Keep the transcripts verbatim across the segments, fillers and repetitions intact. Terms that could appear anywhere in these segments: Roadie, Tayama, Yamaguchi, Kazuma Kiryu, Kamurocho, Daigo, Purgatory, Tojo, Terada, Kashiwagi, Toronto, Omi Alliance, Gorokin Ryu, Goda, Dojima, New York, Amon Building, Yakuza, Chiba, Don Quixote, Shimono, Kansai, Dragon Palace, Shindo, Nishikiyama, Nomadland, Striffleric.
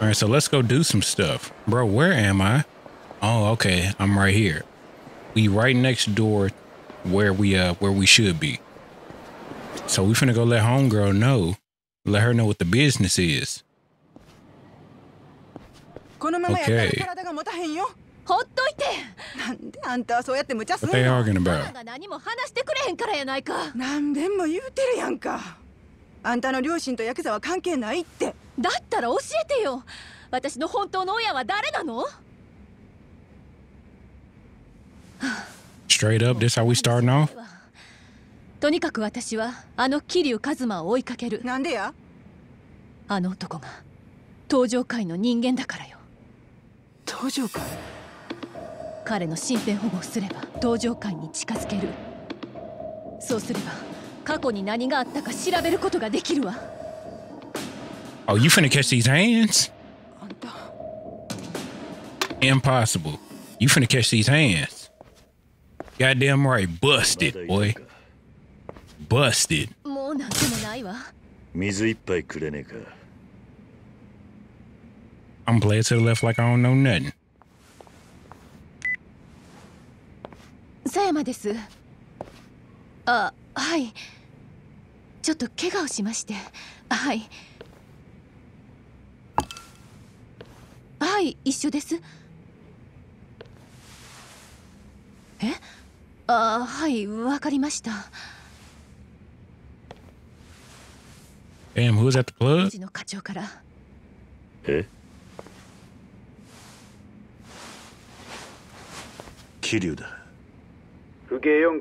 All right, so let's go do some stuff. Bro, where am I? Oh, okay, I'm right here. We right next door where we uh where we should be. So we finna go let homegirl know. Let her know what the business is. Okay. What they arguing about? Straight up, this how we starting off? Oh, you finna catch these hands? Impossible. You finna catch these hands. Goddamn right, busted, boy. Busted. I'm playing to the left like I don't know nothing. Sayama desu. Ah, hi. Chotto kega o shimashite. Hi. Hi, issho desu. Eh? Ah, hi, wakarimashita. Damn, who's at the club? Eh? Kiryu da. Oh, wow.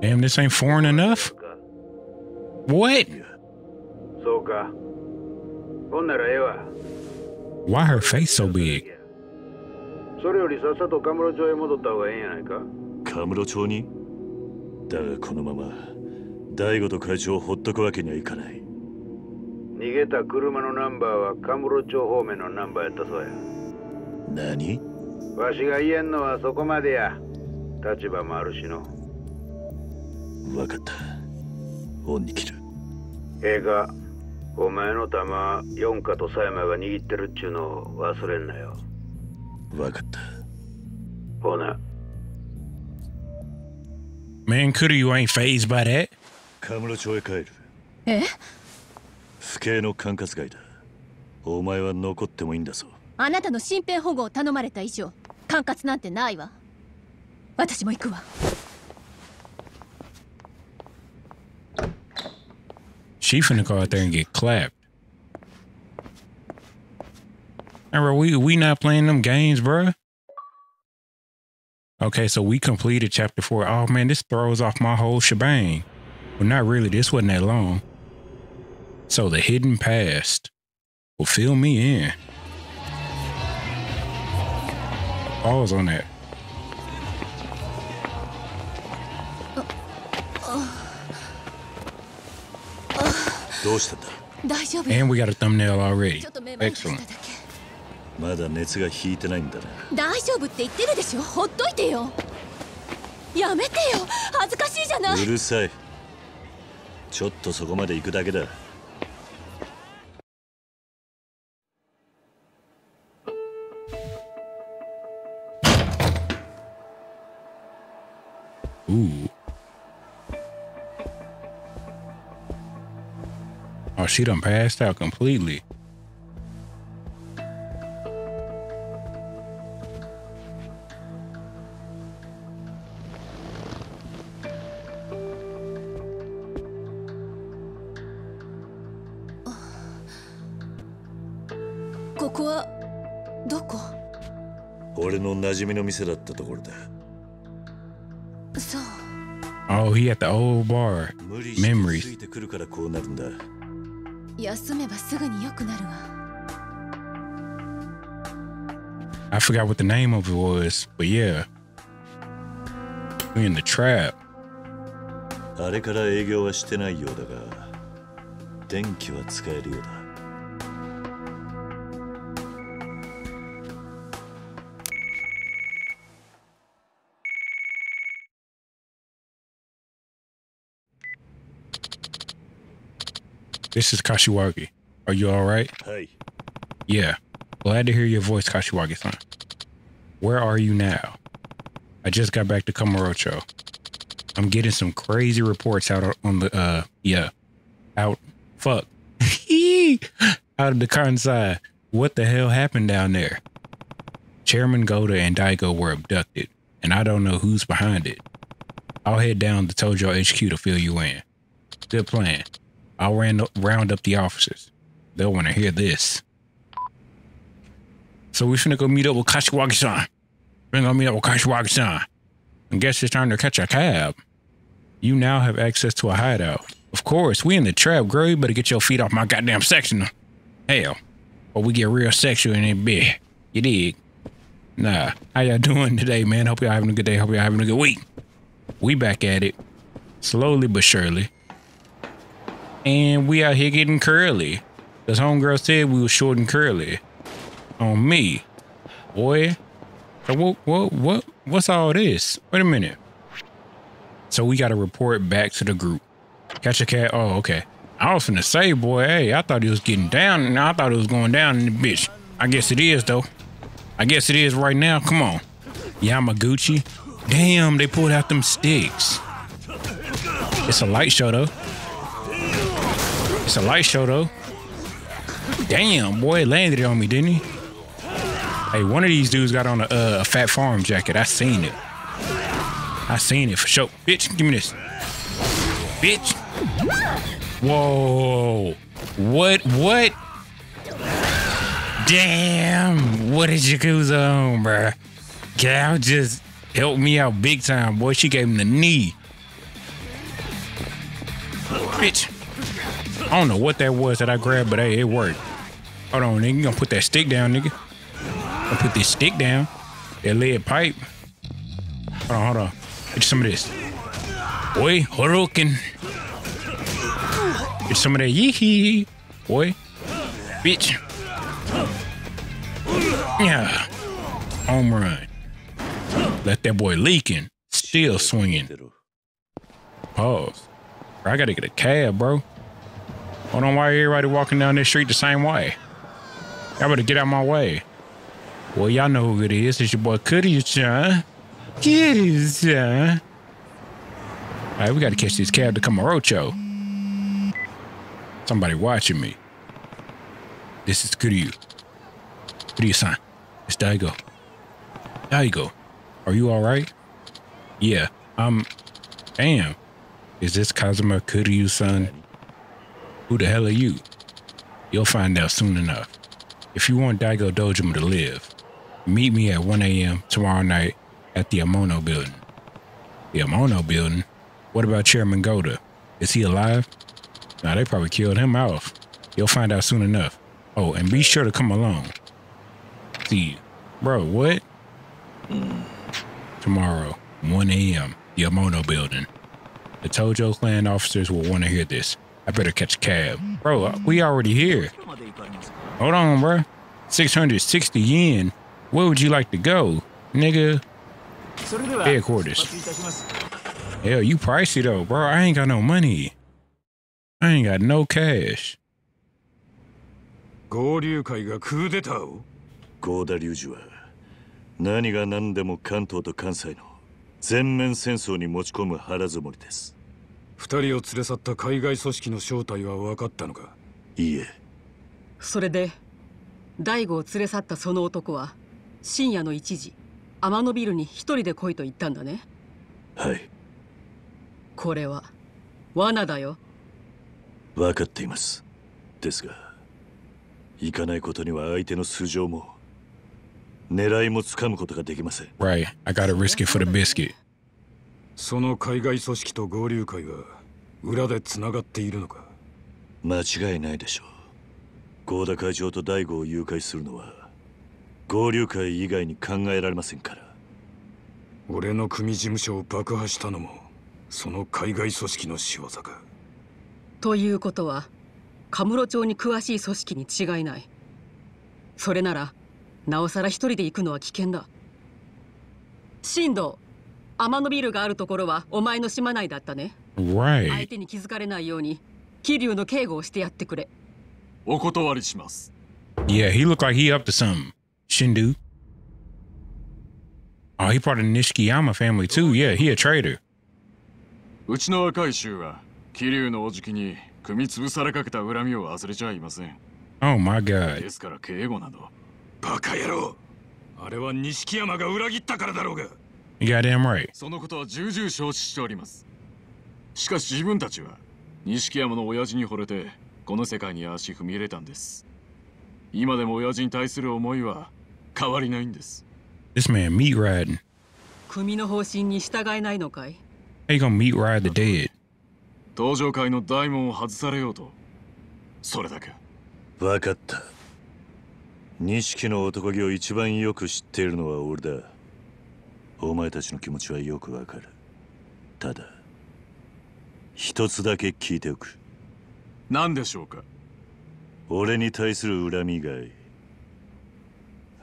Damn, this ain't foreign enough? What? Why her face so big? Man, Kiryu ain't phased by that. Eh? She finna go out there and get clapped. Remember, we we not playing them games, bruh. Okay, so we completed chapter four. Oh man, this throws off my whole shebang. Well, not really. This wasn't that long. So the hidden past will fill me in. Pause on that. Uh, uh, uh, and we got a thumbnail already. Excellent. Ooh. Oh, she done passed out completely. Oh, he at the old bar. Memories. I forgot what the name of it was, but yeah. me in the trap. This is Kashiwagi. Are you all right? Hey. Yeah. Glad to hear your voice, Kashiwagi-san. Where are you now? I just got back to Kamurocho. I'm getting some crazy reports out on the, uh, yeah, out, fuck, out of the Kansai. What the hell happened down there? Chairman Goda and Daigo were abducted, and I don't know who's behind it. I'll head down to Tojo H Q to fill you in. Good plan. I'll round up, round up the officers. They'll want to hear this. So we finna go meet up with Kashiwagi-san. We're gonna meet up with Kashiwagi-san. I guess it's time to catch a cab. You now have access to a hideout. Of course, we in the trap, girl. You better get your feet off my goddamn section. Hell, or we get real sexual in it, bitch. You dig? Nah, how y'all doing today, man? Hope y'all having a good day. Hope y'all having a good week. We back at it. Slowly but surely. And we out here getting curly. Cause homegirl said we was short and curly. On me. Boy. So what, what, what, what's all this? Wait a minute. So we got to report back to the group. Catch a cat. Oh, okay. I was finna say, boy, hey, I thought he was getting down and I thought it was going down in the bitch. I guess it is though. I guess it is right now. Come on. Yamaguchi. Damn, they pulled out them sticks. It's a light show though. It's a light show though. Damn, boy, landed it on me, didn't he? Hey, one of these dudes got on a, uh, a fat farm jacket. I seen it. I seen it for sure. Bitch, give me this. Bitch. Whoa. What? What? Damn. What is Yakuza on, bruh? Gal just helped me out big time, boy. She gave him the knee. Bitch. I don't know what that was that I grabbed, but hey, it worked. Hold on, nigga. You gonna put that stick down, nigga. I put this stick down. That lead pipe. Hold on, hold on. Get some of this. Boy, Gorokin. Get some of that yee-hee. Boy. Bitch. Yeah. Home run. Let that boy leaking. Still swinging. Pause. Bro, I gotta get a cab, bro. Hold on, why everybody walking down this street the same way? Y'all better get out my way. Well, y'all know who it is. It's your boy Kiryu-chan. Kiryu-chan. All right, we got to catch this cab to Kamurocho. Somebody watching me. This is Kiryu. Kiryu-san. It's Daigo. Daigo, are you all right? Yeah, I'm... Damn. Is this Kazuma Kiryu-san? Who the hell are you? You'll find out soon enough. If you want Daigo Dojima to live, meet me at one A M tomorrow night at the Amon Building. The Amon Building? What about Chairman Goda? Is he alive? Nah, they probably killed him off. You'll find out soon enough. Oh, and be sure to come along. See you. Bro, what? Tomorrow, one A M, the Amon Building. The Tojo clan officers will want to hear this. I better catch a cab. Bro, we already here. Hold on, bro. six hundred sixty yen. Where would you like to go, nigga? Headquarters. Hell, you pricey though, bro. I ain't got no money. I ain't got no cash. Goda それで、大吾を連れ去ったその男は、深夜のいちじ、天野ビルに一人で来いと言ったんだね。はい。これは罠だよ。分かっています。ですが、行かないことには相手の素性も狙いもつかむことができません。Right, I gotta risk it for the biscuit。その海外組織と合流会は裏でつながっているのか。間違いないでしょう。 ゴーダ会長と大吾を誘拐するのは合流会以外に考えられませんから。俺の組事務所を爆破したのもその海外組織の仕業か。ということはカムロ町に詳しい組織に違いない。それならなおさら一人で行くのは危険だ。神道、天のビルがあるところはお前の島内だったね。相手に気づかれないように桐生の警護をしてやってくれ。お断りします。 Yeah, he looked like he up to something. Shindo. Oh, he part of the Nishikiyama family too. Yeah, he a traitor. Oh my god. You goddamn right. This man meat riding. How you gonna meat ride the dead? Tojo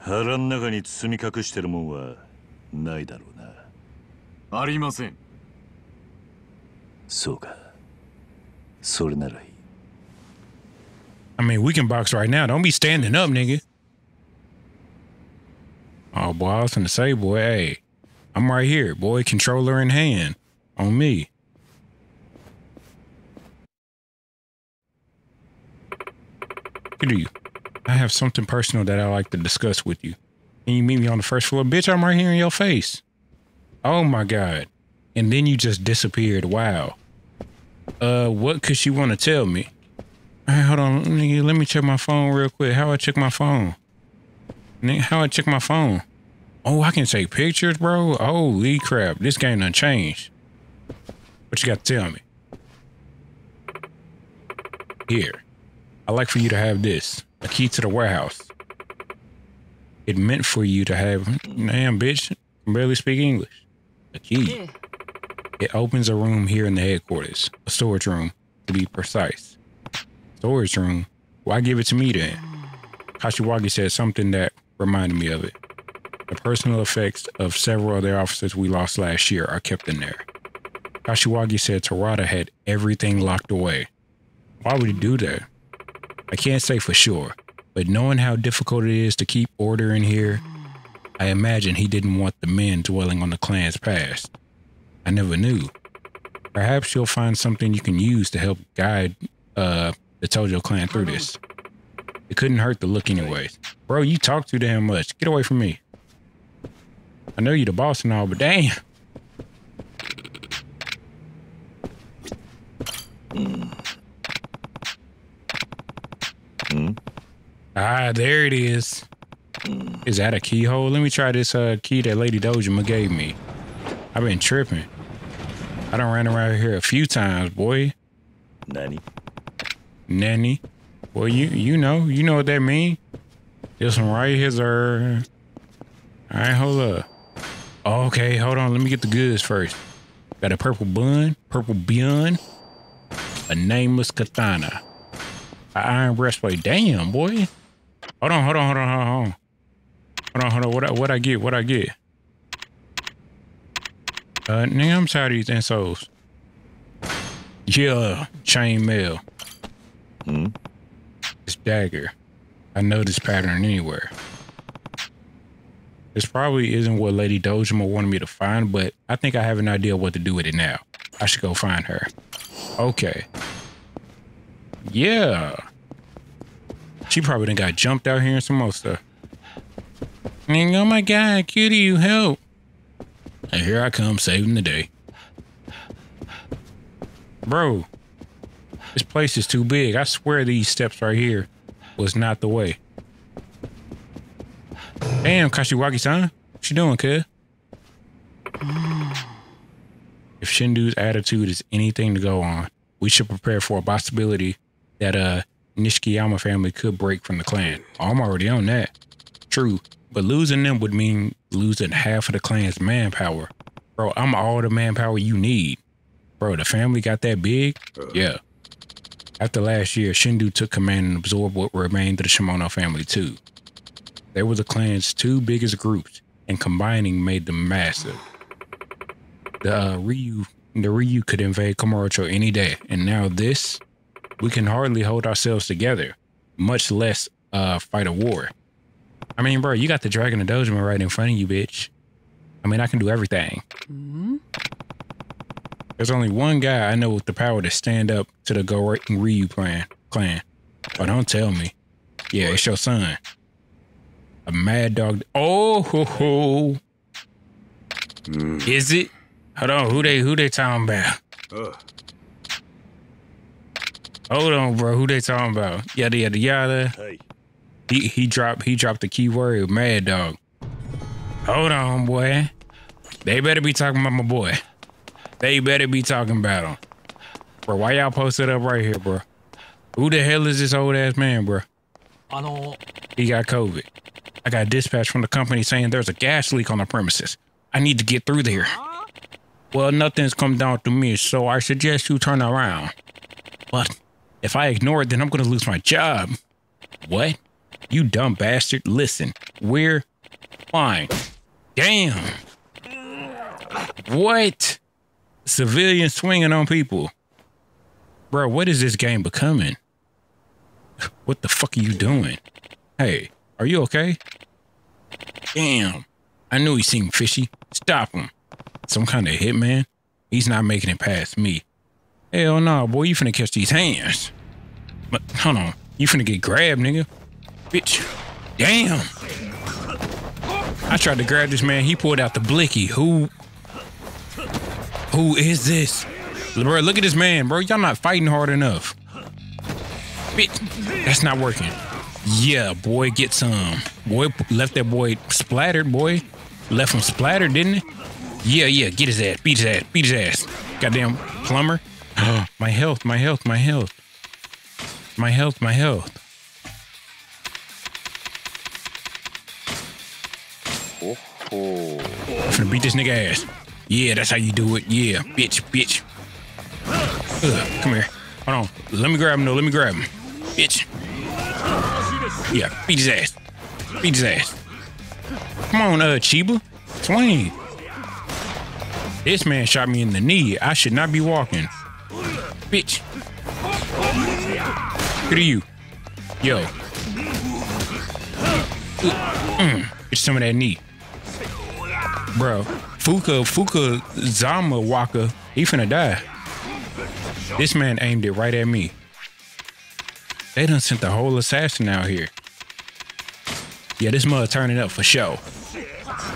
腹の中に包み隠してるもんはないだろうな。ありません。そうか。それならいい。I mean, we can box right now. Don't be standing up, nigga. Oh, boy, I was gonna say, boy, hey, I'm right here, boy, controller in hand, on me. Good to you. I have something personal that I like to discuss with you. And you meet me on the first floor, bitch. I'm right here in your face. Oh my god! And then you just disappeared. Wow. Uh, what could she want to tell me? All right, hold on, nigga. Let me check my phone real quick. How I check my phone? Nigga, how I check my phone? Oh, I can take pictures, bro. Holy crap! This game done changed. What you got to tell me? Here, I'd like for you to have this. A key to the warehouse. It meant for you to have. Damn, bitch. I barely speak English. A key. It opens a room here in the headquarters. A storage room, to be precise. Storage room? Why give it to me then? Kashiwagi said something that reminded me of it. The personal effects of several of their officers we lost last year are kept in there. Kashiwagi said Terada had everything locked away. Why would he do that? I can't say for sure, but knowing how difficult it is to keep order in here, I imagine he didn't want the men dwelling on the clan's past. I never knew. Perhaps you'll find something you can use to help guide uh, the Tojo clan through this. It couldn't hurt to look anyways. Bro, you talk too damn much. Get away from me. I know you're the boss and all, but damn. Ah, there it is. Is that a keyhole? Let me try this uh, key that Lady Dojima gave me. I've been tripping. I done ran around here a few times, boy. Nanny. Nanny. Boy, you you know. You know what that mean. This one right here's her. All right, hold up. Okay, hold on. Let me get the goods first. Got a purple bun, purple bun, a nameless katana, an iron breastplate. Damn, boy. Hold on, hold on, hold on, hold on, hold on, hold on. What I, what I get? What I get? Uh, nigga, I'm tired of these insoles. Yeah, chainmail. Hmm. This dagger. I know this pattern anywhere. This probably isn't what Lady Dojima wanted me to find, but I think I have an idea what to do with it now. I should go find her. Okay. Yeah. She probably done got jumped out here and some more stuff. And oh my god, Cutie, you help. And here I come saving the day. Bro, this place is too big. I swear these steps right here was not the way. Damn, Kashiwagi-san. What you doing, kid? If Shindu's attitude is anything to go on, we should prepare for a possibility that, uh, Nishikiyama family could break from the clan. Oh, I'm already on that. True, but losing them would mean losing half of the clan's manpower. Bro, I'm all the manpower you need. Bro, the family got that big? Yeah. After last year, Shindo took command and absorbed what remained of the Shimono family too. They were the clan's two biggest groups, and combining made them massive. The uh, Ryu, the Ryu could invade Kamurocho any day, and now this, we can hardly hold ourselves together, much less uh, fight a war. I mean, bro, you got the Dragon and Dojima right in front of you, bitch. I mean, I can do everything. Mm-hmm. There's only one guy I know with the power to stand up to the Gorokin Ryu clan. Clan. Oh, don't tell me. Yeah, it's your son. A mad dog. Oh, ho, ho. Mm. Is it? Hold on. Who they? Who they talking about? Ugh. Hold on, bro. Who they talking about? Yada yada yada. Hey. He he dropped he dropped the key word of mad dog. Hold on, boy. They better be talking about my boy. They better be talking about him. Bro, why y'all post it up right here, bro? Who the hell is this old ass man, bro? I don't... He got COVID. I got dispatch from the company saying there's a gas leak on the premises. I need to get through there. Huh? Well, nothing's come down to me, so I suggest you turn around. But if I ignore it, then I'm going to lose my job. What? You dumb bastard. Listen, we're fine. Damn. What? Civilians swinging on people. Bro, what is this game becoming? What the fuck are you doing? Hey, are you okay? Damn. I knew he seemed fishy. Stop him. Some kind of hitman? He's not making it past me. Hell no, boy. You finna catch these hands. But hold on. You finna get grabbed, nigga. Bitch. Damn. I tried to grab this man. He pulled out the blicky. Who... Who is this? Bro, look at this man, bro. Y'all not fighting hard enough. Bitch, that's not working. Yeah, boy, get some. Boy, left that boy splattered, boy. Left him splattered, didn't it? Yeah, yeah, get his ass, beat his ass, beat his ass. Goddamn plumber. My health, my health, my health. My health, my health. Oh, oh. I'm finna beat this nigga ass. Yeah, that's how you do it. Yeah, bitch, bitch. Ugh, come here. Hold on. Let me grab him, though. Let me grab him. Bitch. Yeah, beat his ass. Beat his ass. Come on, uh, Chiba. Swing. This man shot me in the knee. I should not be walking. Bitch. Good to you. Yo. Mm. Get some of that knee. Bro. Fuka, Fuka, Zama, Waka, he finna die. This man aimed it right at me. They done sent the whole assassin out here. Yeah, this mother turning up for show.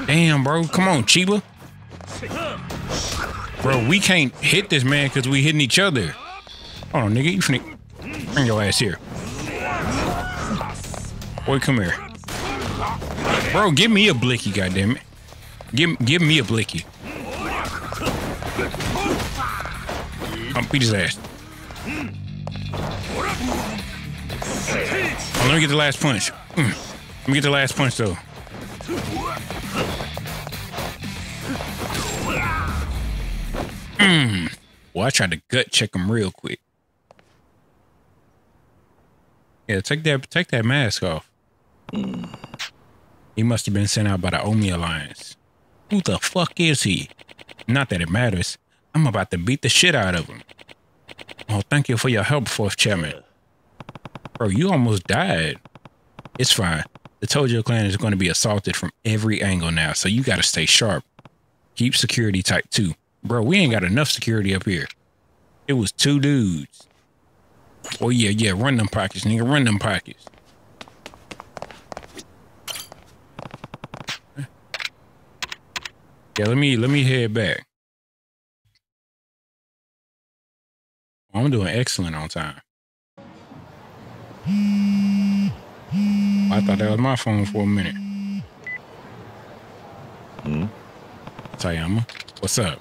Damn, bro. Come on, Chiba. Bro, we can't hit this man because we hitting each other. Hold on, nigga. You finna bring your ass here. Boy, come here. Bro, give me a blicky, goddammit. Give, give me a blicky. I'm beat his ass. Oh, let me get the last punch. Mm. Let me get the last punch, though. Mm. Well, I tried to gut check him real quick. Yeah, take that, take that mask off. He must have been sent out by the Omi Alliance. Who the fuck is he? Not that it matters. I'm about to beat the shit out of him. Oh, thank you for your help, Fourth Chairman. Bro, you almost died. It's fine. The Tojo clan is going to be assaulted from every angle now, so you got to stay sharp. Keep security tight, too. Bro, we ain't got enough security up here. It was two dudes. Oh, yeah, yeah. Run them pockets, nigga. Run them pockets. Yeah, let me, let me head back. I'm doing excellent on time. I thought that was my phone for a minute. Hmm? Tayama, what's up?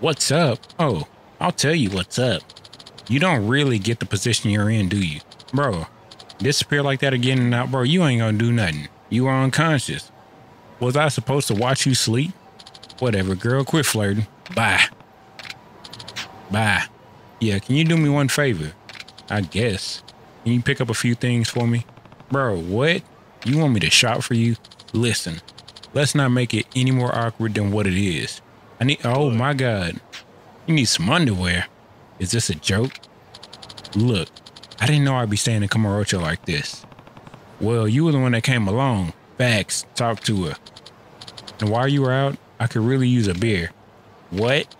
What's up? Oh, I'll tell you what's up. You don't really get the position you're in, do you? Bro, disappear like that again and out, bro, you ain't gonna do nothing. You are unconscious. Was I supposed to watch you sleep? Whatever, girl, quit flirting. Bye. Bye. Yeah, can you do me one favor? I guess. Can you pick up a few things for me? Bro, what? You want me to shop for you? Listen, let's not make it any more awkward than what it is. I need, oh my God. You need some underwear. Is this a joke? Look, I didn't know I'd be staying in Kamurocho like this. Well, you were the one that came along. Facts, talk to her. And while you were out, I could really use a beer. What?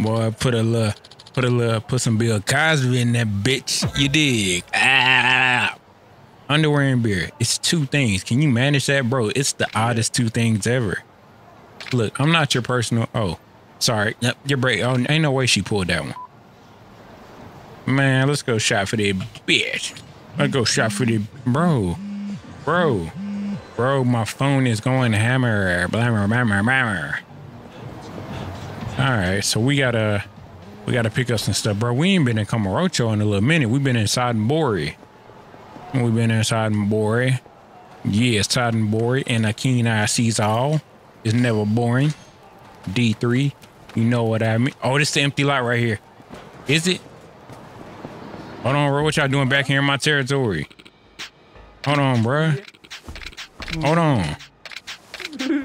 Boy, put a little, put a little, put some Bill Cosby in that bitch. You dig? Ah! Underwear and beer. It's two things. Can you manage that, bro? It's the oddest two things ever. Look, I'm not your personal. Oh, sorry. Nope, your break. Oh, ain't no way she pulled that one. Man, let's go shop for that bitch. Let's go shop for the bro, bro, bro. My phone is going hammer, blammer, blammer, blammer. All right, so we gotta, we gotta pick up some stuff, bro. We ain't been in Kamurocho in a little minute. We've been inside Bori. We've been inside Bori. Yeah, it's inside Bori, and a keen eye sees all. It's never boring. D three, you know what I mean. Oh, this is the empty lot right here. Is it? Hold on, bro. What y'all doing back here in my territory? Hold on, bro. Hold on.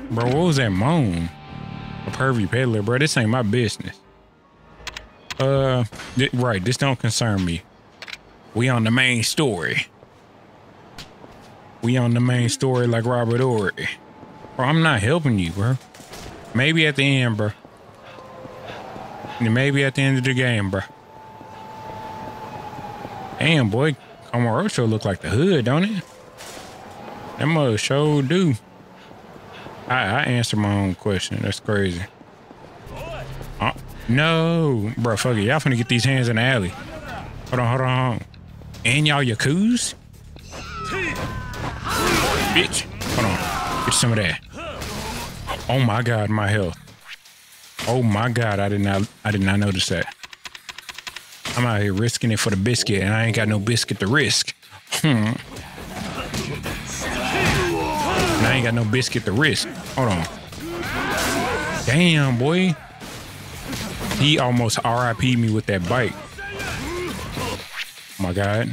Bro, what was that moan? A pervy peddler, bro. This ain't my business. Uh, th right. This don't concern me. We on the main story. We on the main story like Robert Ory. Bro, I'm not helping you, bro. Maybe at the end, bro. Maybe at the end of the game, bro. Damn, boy, Kamurocho look like the hood, don't it? That mother sure do. I, I answer my own question. That's crazy. Uh, no, bro, fuck it. Y'all finna get these hands in the alley. Hold on, hold on, hold on. And y'all yakuza? Bitch. Hold on. Get some of that. Oh my God, my health. Oh my God, I did not, I did not notice that. I'm out here risking it for the biscuit, and I ain't got no biscuit to risk. Hmm. And I ain't got no biscuit to risk. Hold on. Damn, boy. He almost R I P'd me with that bike. Oh my God.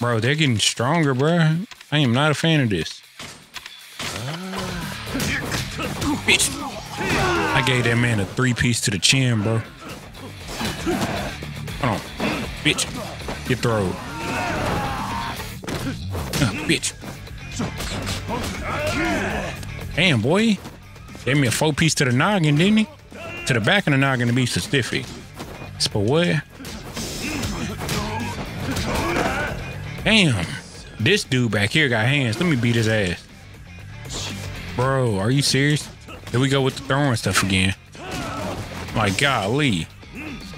Bro, they're getting stronger, bro. I am not a fan of this. Bitch. I gave that man a three-piece to the chin, bro. Hold on, bitch, get throwed. Uh, bitch. Damn, boy. Gave me a four piece to the noggin, didn't he? To the back of the noggin to be specific. But what? Damn, this dude back here got hands. Let me beat his ass. Bro, are you serious? Here we go with the throwing stuff again. My golly.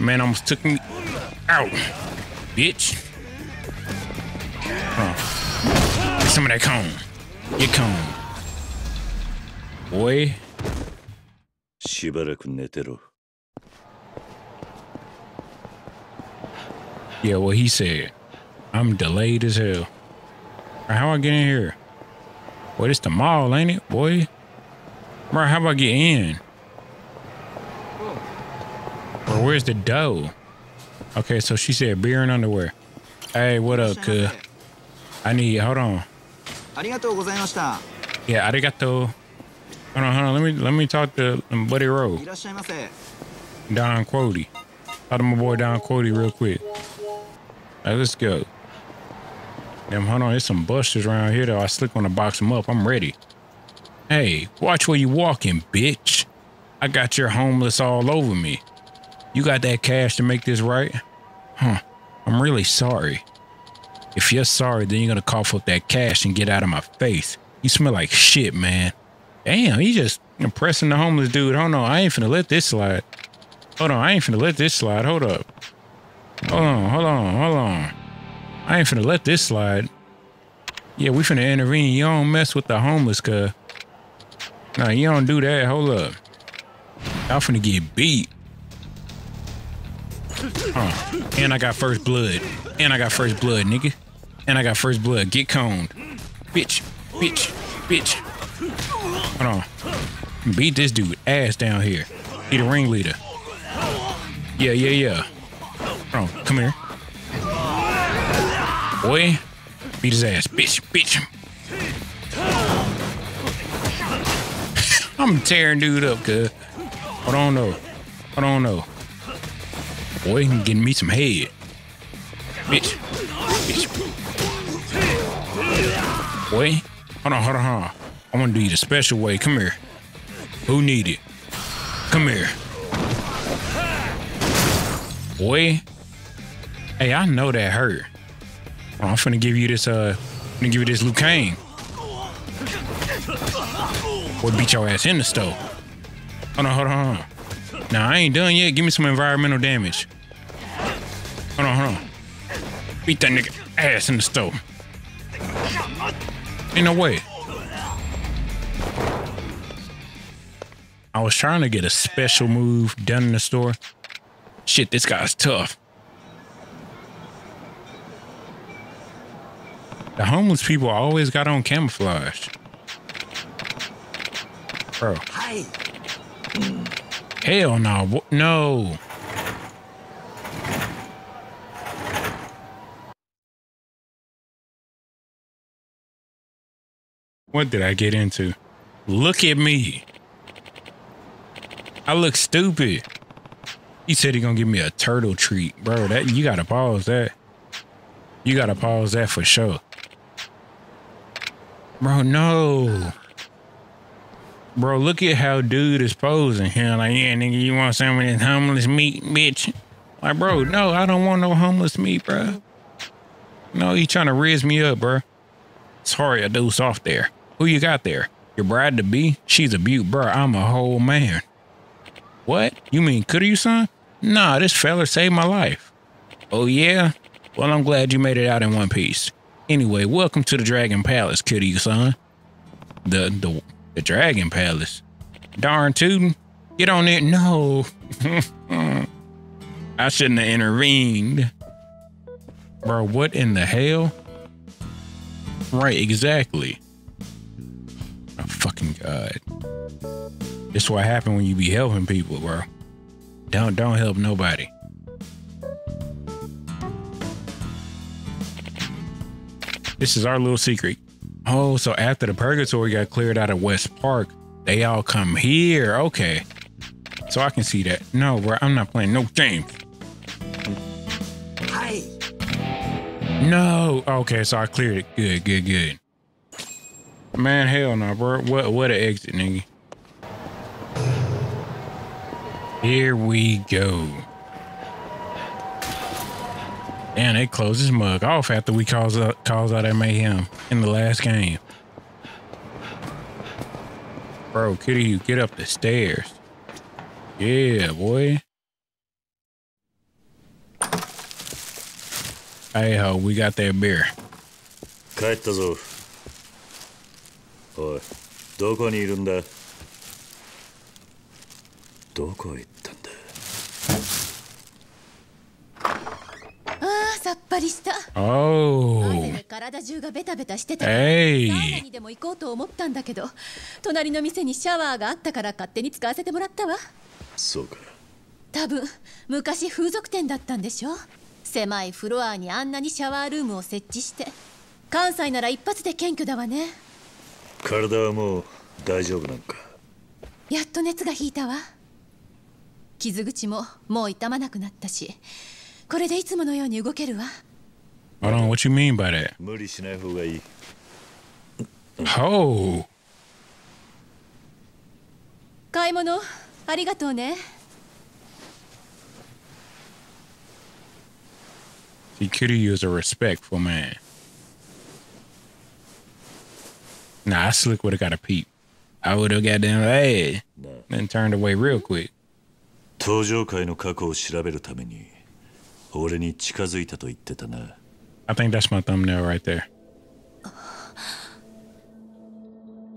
Man almost took me. Ow, bitch. Huh. Get some of that cone. Get cone. Boy. Yeah, well, he said, I'm delayed as hell. How I get in here? Boy, this the mall, ain't it, boy? Bro, how about I get in? Bro, where's the dough? Okay, so she said beer and underwear. Hey, what up, cuz? I need, hold on. Yeah, arigato. Hold on, hold on. Let me let me talk to um, Buddy Rowe. Don Quixote. Talk to my boy Don Quixote real quick. Right, let's go. Damn, hold on. There's some busters around here, though. I slick on to box them up. I'm ready. Hey, watch where you walking, bitch. I got your homeless all over me. You got that cash to make this right? Huh. I'm really sorry. If you're sorry, then you're going to cough up that cash and get out of my face. You smell like shit, man. Damn, he just impressing the homeless dude. Hold on, I ain't finna let this slide. Hold on, I ain't finna let this slide. Hold up. Hold on, hold on, hold on. I ain't finna let this slide. Yeah, we finna intervene. You don't mess with the homeless, cuz. Nah, you don't do that. Hold up. Y'all finna get beat. Huh. And I got first blood. And I got first blood, nigga. And I got first blood. Get coned. Bitch. Bitch. Bitch. Hold on. Beat this dude ass down here. He the ringleader. Yeah, yeah, yeah. Oh, come here. Boy, beat his ass. Bitch, bitch. I'm tearing dude up, cuz. I don't know. I don't know. Boy, he getting me some head. Bitch. Bitch. Boy. Hold on, hold on, hold on. I want to do you the special way. Come here. Who need it? Come here. Boy. Hey, I know that hurt. Oh, I'm finna give you this, uh, I'm finna give you this Liu Kang. Boy, beat your ass in the stove. Hold on, hold on, hold on. Nah, I ain't done yet. Give me some environmental damage. Hold on, hold on. Beat that nigga ass in the stove. Ain't no way. I was trying to get a special move done in the store. Shit, this guy's tough. The homeless people always got on camouflage. Bro. Hi. Hell no. No. What did I get into? Look at me. I look stupid. He said he gonna give me a turtle treat. Bro, that you gotta pause that. You gotta pause that for sure. Bro, no. Bro, look at how dude is posing here. Like, yeah, nigga, you want some of this homeless meat, bitch? Like, bro, no, I don't want no homeless meat, bro. No, he trying to rizz me up, bro. Sorry, I do soft there. Who you got there? Your bride to be? She's a beaut, bro. I'm a whole man. What? You mean Kiryu, son? Nah, this fella saved my life. Oh, yeah? Well, I'm glad you made it out in one piece. Anyway, welcome to the Dragon Palace, Kiryu, son. The, the, the Dragon Palace? Darn tootin'. Get on it. No. I shouldn't have intervened. Bro, what in the hell? Right, exactly. Oh, fucking God. This what happen when you be helping people, bro. Don't don't help nobody. This is our little secret. Oh, so after the Purgatory got cleared out of West Park, they all come here. Okay. So I can see that. No, bro, I'm not playing no game. Hi. No. Okay, so I cleared it. Good, good, good. Man, hell no, bro. What what an exit, nigga. Here we go. Damn, they closed this mug off after we caused out, caused out that mayhem in the last game. Bro, Kiryu, get up the stairs. Yeah, boy. Hey ho, we got that beer. Kaettazo. Oi, doko ni irun da? Oh. Hey. Hey. 傷口ももう痛まなくなったし、これでいつものように動けるわ。Hold on, what you mean by that? 無理しない方がいい。Oh. 買い物ありがとうね。He could use a respectful man. Nah, I slick would have got a peep. I would have got them hey, then turned away real quick. 登場会の過去を調べるために俺に近づいたと言ってたな。I think that's my thumbnail right there.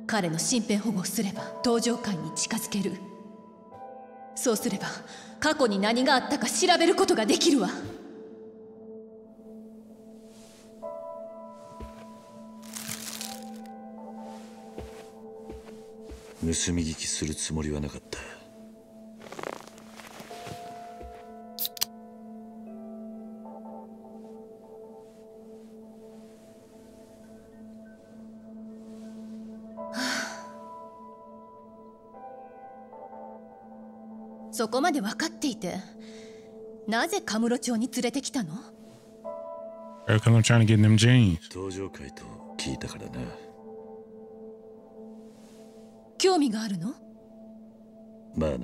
彼の身辺保護をすれば登場会に近づける。そうすれば過去に何があったか調べることができるわ。盗み聞きするつもりはなかった。そこまで分かっていて、なぜカムロ町に連れてきたの？ How come I'm trying to get them jeans? 登場会と聞いたからな。興味があるの？まあな。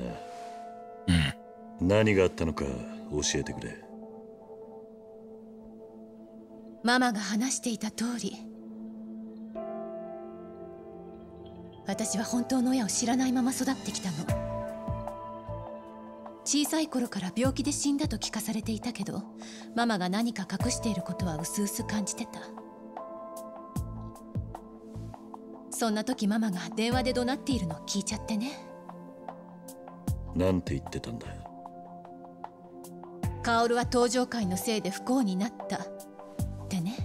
何があったのか教えてくれ。ママが話していた通り、私は本当の親を知らないまま育ってきたの。小さい頃から病気で死んだと聞かされていたけど、ママが何か隠していることは薄々感じてた。そんな時ママが電話で怒鳴っているのを聞いちゃってね。なんて言ってたんだ？カオルは登場会のせいで不幸になったってね。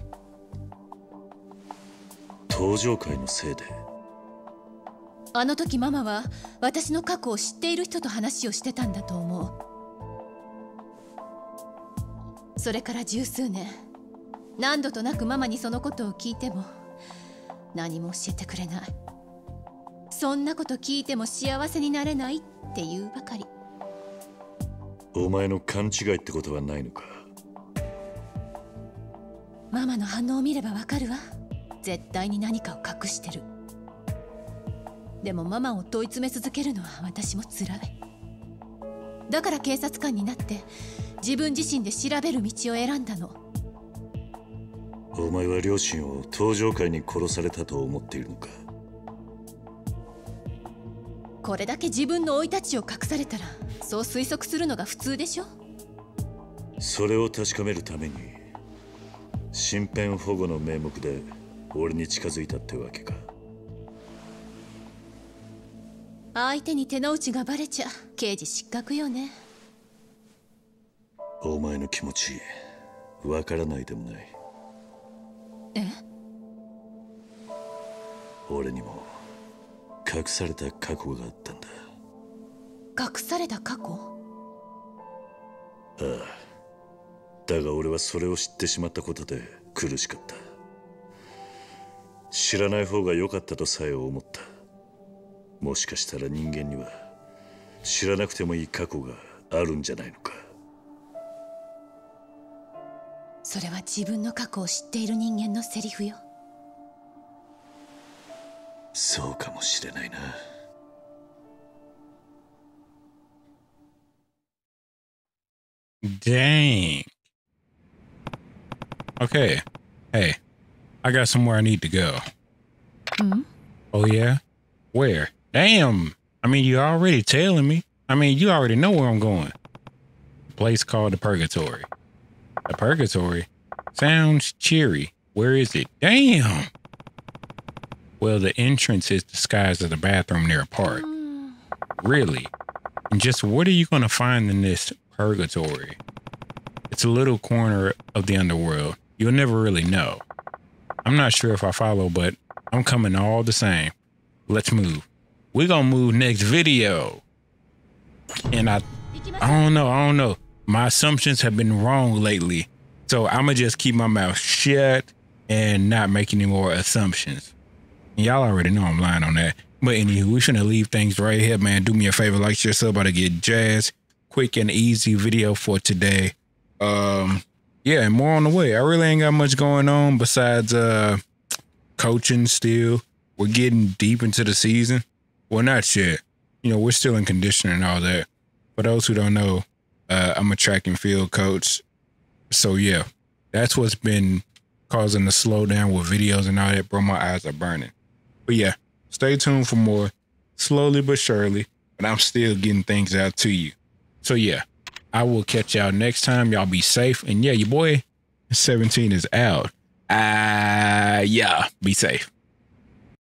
登場会のせいで？あの時ママは私の過去を知っている人と話をしてたんだと思う。それから十数年、何度となくママにそのことを聞いても何も教えてくれない。そんなこと聞いても幸せになれないっていうばかり。お前の勘違いってことはないのか？ママの反応を見ればわかるわ。絶対に何かを隠してる。でもママを問い詰め続けるのは私もつらい。だから警察官になって自分自身で調べる道を選んだの。お前は両親を登場会に殺されたと思っているのか？これだけ自分の生い立ちを隠されたら、そう推測するのが普通でしょ。それを確かめるために身辺保護の名目で俺に近づいたってわけか。相手に手の内がバレちゃ刑事失格よね。お前の気持ちわからないでもない。え？俺にも隠された過去があったんだ。隠された過去？ああ、だが俺はそれを知ってしまったことで苦しかった。知らない方が良かったとさえ思った。もしかしたら人間には知らなくてもいい過去があるんじゃないのか。それは自分の過去を知っている人間のセリフよ。そうかもしれないな。Dang. Okay. Hey, I got somewhere I need to go. Mm? Oh yeah? Where? Damn! I mean, you're already telling me. I mean, you already know where I'm going. A place called the Purgatory. The Purgatory? Sounds cheery. Where is it? Damn! Well, the entrance is disguised as a bathroom near a park. Really? And just what are you going to find in this Purgatory? It's a little corner of the underworld. You'll never really know. I'm not sure if I follow, but I'm coming all the same. Let's move. We're gonna move next video. And I I don't know, I don't know. My assumptions have been wrong lately. So I'ma just keep my mouth shut and not make any more assumptions. Y'all already know I'm lying on that. But anywho, we shouldn't leave things right here, man. Do me a favor, like, share, sub, about to get jazz. Quick and easy video for today. Um, yeah, and more on the way. I really ain't got much going on besides uh coaching still. We're getting deep into the season. Well, not yet. You know, we're still in conditioning and all that. For those who don't know, uh, I'm a track and field coach. So, yeah, that's what's been causing the slowdown with videos and all that. Bro, my eyes are burning. But, yeah, stay tuned for more. Slowly but surely. But I'm still getting things out to you. So, yeah, I will catch y'all next time. Y'all be safe. And, yeah, your boy seventeen is out. Uh, yeah, be safe.